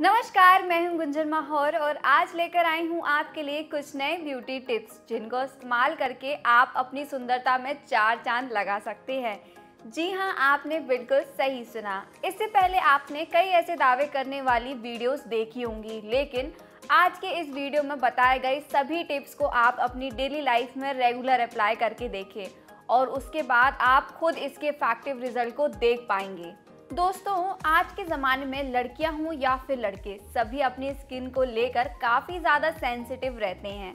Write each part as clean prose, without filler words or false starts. नमस्कार, मैं हूं गुंजन माहौर और आज लेकर आई हूं आपके लिए कुछ नए ब्यूटी टिप्स जिनको इस्तेमाल करके आप अपनी सुंदरता में चार चांद लगा सकते हैं। जी हां, आपने बिल्कुल सही सुना। इससे पहले आपने कई ऐसे दावे करने वाली वीडियोस देखी होंगी, लेकिन आज के इस वीडियो में बताए गए सभी टिप्स को आप अपनी डेली लाइफ में रेगुलर अप्लाई करके देखें और उसके बाद आप खुद इसके इफेक्टिव रिजल्ट को देख पाएंगे। दोस्तों, आज के ज़माने में लड़कियां हों या फिर लड़के, सभी अपनी स्किन को लेकर काफ़ी ज़्यादा सेंसिटिव रहते हैं।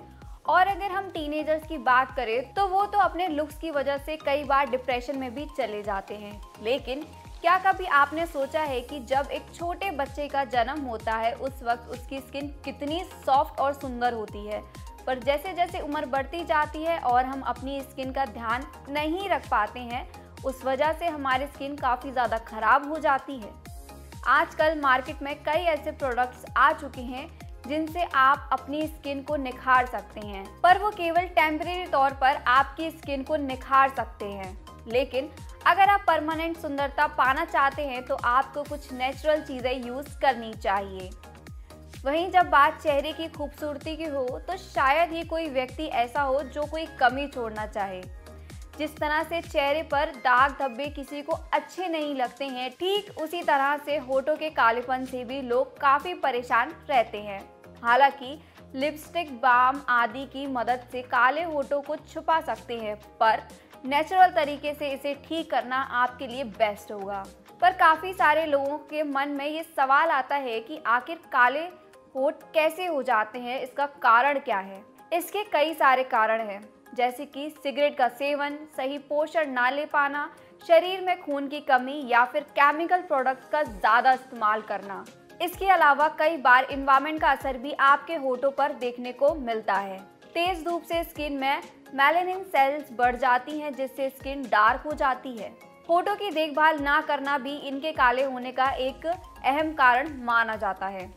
और अगर हम टीनेजर्स की बात करें तो वो तो अपने लुक्स की वजह से कई बार डिप्रेशन में भी चले जाते हैं। लेकिन क्या कभी आपने सोचा है कि जब एक छोटे बच्चे का जन्म होता है उस वक्त उसकी स्किन कितनी सॉफ्ट और सुंदर होती है, पर जैसे जैसे उम्र बढ़ती जाती है और हम अपनी स्किन का ध्यान नहीं रख पाते हैं, उस वजह से हमारी स्किन काफ़ी ज़्यादा ख़राब हो जाती है। आजकल मार्केट में कई ऐसे प्रोडक्ट्स आ चुके हैं जिनसे आप अपनी स्किन को निखार सकते हैं, पर वो केवल टेम्परेरी तौर पर आपकी स्किन को निखार सकते हैं। लेकिन अगर आप परमानेंट सुंदरता पाना चाहते हैं तो आपको कुछ नेचुरल चीज़ें यूज़ करनी चाहिए। वहीं जब बात चेहरे की खूबसूरती की हो तो शायद ही कोई व्यक्ति ऐसा हो जो कोई कमी छोड़ना चाहे। जिस तरह से चेहरे पर दाग धब्बे किसी को अच्छे नहीं लगते हैं, ठीक उसी तरह से होठों के कालेपन से भी लोग काफ़ी परेशान रहते हैं। हालांकि लिपस्टिक, बाम आदि की मदद से काले होठों को छुपा सकते हैं, पर नेचुरल तरीके से इसे ठीक करना आपके लिए बेस्ट होगा। पर काफ़ी सारे लोगों के मन में ये सवाल आता है कि आखिर काले होठ कैसे हो जाते हैं, इसका कारण क्या है। इसके कई सारे कारण हैं, जैसे कि सिगरेट का सेवन, सही पोषण ना ले पाना, शरीर में खून की कमी या फिर केमिकल प्रोडक्ट्स का ज़्यादा इस्तेमाल करना। इसके अलावा कई बार एनवायरनमेंट का असर भी आपके होठों पर देखने को मिलता है। तेज़ धूप से स्किन में मेलेनिन सेल्स बढ़ जाती हैं, जिससे स्किन डार्क हो जाती है। होठों की देखभाल ना करना भी इनके काले होने का एक अहम कारण माना जाता है।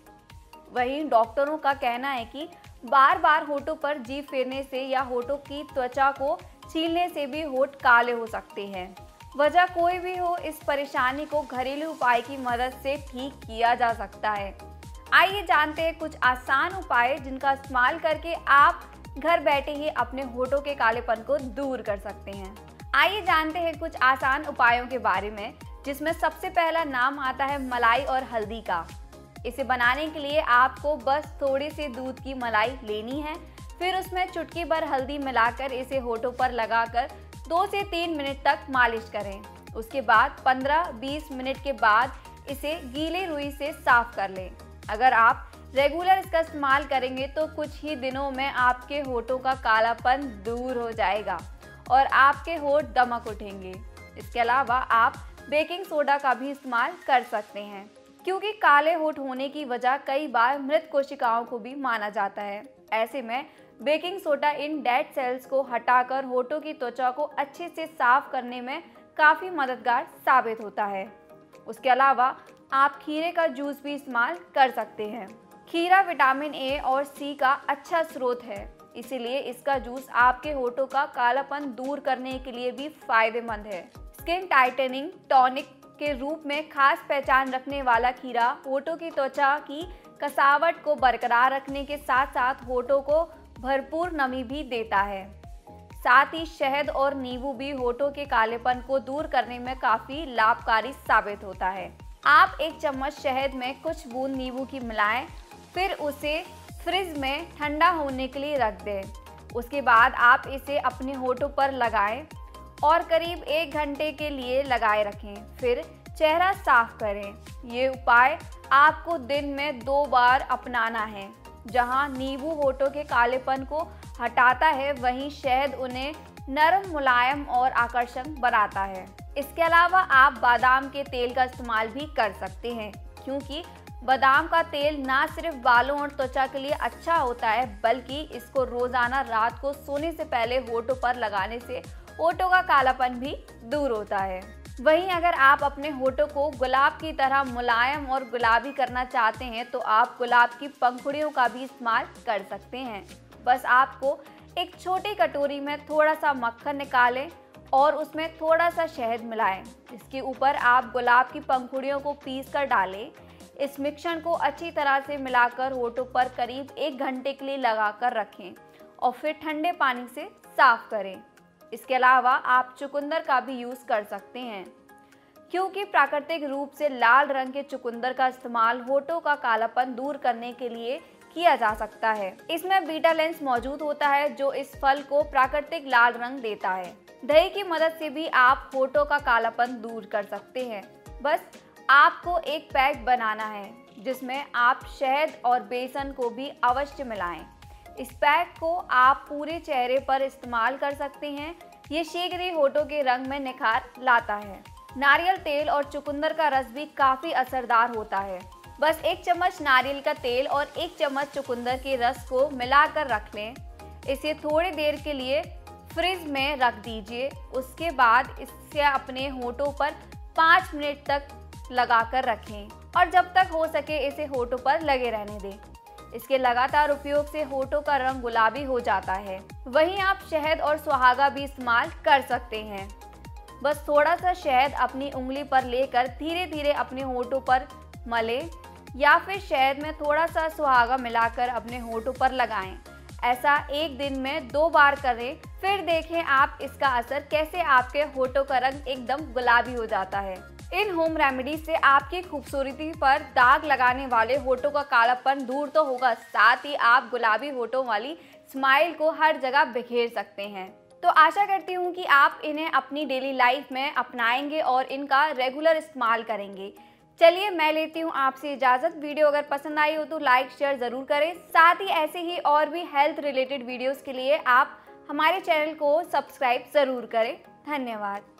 वहीं डॉक्टरों का कहना है कि बार बार होठों पर जीभ फेरने से या होठों की त्वचा को छीलने से भी होठ काले हो सकते हैं। वजह कोई भी हो, इस परेशानी को घरेलू उपाय की मदद से ठीक किया जा सकता है। आइए जानते हैं कुछ आसान उपाय जिनका इस्तेमाल करके आप घर बैठे ही अपने होठों के कालेपन को दूर कर सकते हैं। आइए जानते हैं कुछ आसान उपायों के बारे में, जिसमें सबसे पहला नाम आता है मलाई और हल्दी का। इसे बनाने के लिए आपको बस थोड़े से दूध की मलाई लेनी है, फिर उसमें चुटकी भर हल्दी मिलाकर इसे होठों पर लगाकर 2 से 3 मिनट तक मालिश करें। उसके बाद 15-20 मिनट के बाद इसे गीले रुई से साफ कर लें। अगर आप रेगुलर इसका इस्तेमाल करेंगे तो कुछ ही दिनों में आपके होठों का कालापन दूर हो जाएगा और आपके होठ दमक उठेंगे। इसके अलावा आप बेकिंग सोडा का भी इस्तेमाल कर सकते हैं, क्योंकि काले होठ होने की वजह कई बार मृत कोशिकाओं को भी माना जाता है। ऐसे में बेकिंग सोडा इन डेड सेल्स को हटाकर होठों की त्वचा को अच्छे से साफ करने में काफ़ी मददगार साबित होता है। उसके अलावा आप खीरे का जूस भी इस्तेमाल कर सकते हैं। खीरा विटामिन A और C का अच्छा स्रोत है, इसीलिए इसका जूस आपके होठों का कालापन दूर करने के लिए भी फायदेमंद है। स्किन टाइटनिंग टॉनिक के रूप में खास पहचान रखने वाला खीरा होठों की त्वचा की कसावट को बरकरार रखने के साथ साथ होठों को भरपूर नमी भी देता है। साथ ही शहद और नींबू भी होठों के कालेपन को दूर करने में काफ़ी लाभकारी साबित होता है। आप 1 चम्मच शहद में कुछ बूंद नींबू की मिलाएं, फिर उसे फ्रिज में ठंडा होने के लिए रख दें। उसके बाद आप इसे अपने होठों पर लगाएँ और करीब 1 घंटे के लिए लगाए रखें, फिर चेहरा साफ करें। ये उपाय आपको दिन में 2 बार अपनाना है। जहां नींबू होठों के कालेपन को हटाता है, वहीं शहद उन्हें नरम, मुलायम और आकर्षक बनाता है। इसके अलावा आप बादाम के तेल का इस्तेमाल भी कर सकते हैं, क्योंकि बादाम का तेल ना सिर्फ बालों और त्वचा के लिए अच्छा होता है, बल्कि इसको रोज़ाना रात को सोने से पहले होठों पर लगाने से होठों का कालापन भी दूर होता है। वहीं अगर आप अपने होठों को गुलाब की तरह मुलायम और गुलाबी करना चाहते हैं तो आप गुलाब की पंखुड़ियों का भी इस्तेमाल कर सकते हैं। बस आपको एक छोटी कटोरी में थोड़ा सा मक्खन निकालें और उसमें थोड़ा सा शहद मिलाएं। इसके ऊपर आप गुलाब की पंखुड़ियों को पीस कर डालें। इस मिश्रण को अच्छी तरह से मिलाकर होठों पर करीब 1 घंटे के लिए लगाकर रखें और फिर ठंडे पानी से साफ करें। इसके अलावा आप चुकंदर का भी यूज़ कर सकते हैं, क्योंकि प्राकृतिक रूप से लाल रंग के चुकंदर का इस्तेमाल होठों का कालापन दूर करने के लिए किया जा सकता है। इसमें बीटा लेंस मौजूद होता है जो इस फल को प्राकृतिक लाल रंग देता है। दही की मदद से भी आप होठों का कालापन दूर कर सकते हैं। बस आपको एक पैक बनाना है जिसमें आप शहद और बेसन को भी अवश्य मिलाएं। इस पैक को आप पूरे चेहरे पर इस्तेमाल कर सकते हैं। ये शीघ्र ही होठों के रंग में निखार लाता है। नारियल तेल और चुकंदर का रस भी काफ़ी असरदार होता है। बस 1 चम्मच नारियल का तेल और 1 चम्मच चुकंदर के रस को मिलाकर रख लें। इसे थोड़ी देर के लिए फ्रिज में रख दीजिए। उसके बाद इससे अपने होठों पर 5 मिनट तक लगाकर रखें और जब तक हो सके इसे होठों पर लगे रहने दें। इसके लगातार उपयोग से होठों का रंग गुलाबी हो जाता है। वहीं आप शहद और सुहागा भी इस्तेमाल कर सकते हैं। बस थोड़ा सा शहद अपनी उंगली पर लेकर धीरे धीरे अपने होठों पर मले या फिर शहद में थोड़ा सा सुहागा मिलाकर अपने होठों पर लगाएं। ऐसा एक दिन में 2 बार करें, फिर देखें आप इसका असर कैसे आपके होठों का रंग एकदम गुलाबी हो जाता है। इन होम रेमेडी से आपकी खूबसूरती पर दाग लगाने वाले होठों का कालापन दूर तो होगा, साथ ही आप गुलाबी होठों वाली स्माइल को हर जगह बिखेर सकते हैं। तो आशा करती हूँ कि आप इन्हें अपनी डेली लाइफ में अपनाएंगे और इनका रेगुलर इस्तेमाल करेंगे। चलिए मैं लेती हूँ आपसे इजाज़त। वीडियो अगर पसंद आई हो तो लाइक शेयर ज़रूर करें। साथ ही ऐसे ही और भी हेल्थ रिलेटेड वीडियोज़ के लिए आप हमारे चैनल को सब्सक्राइब ज़रूर करें। धन्यवाद।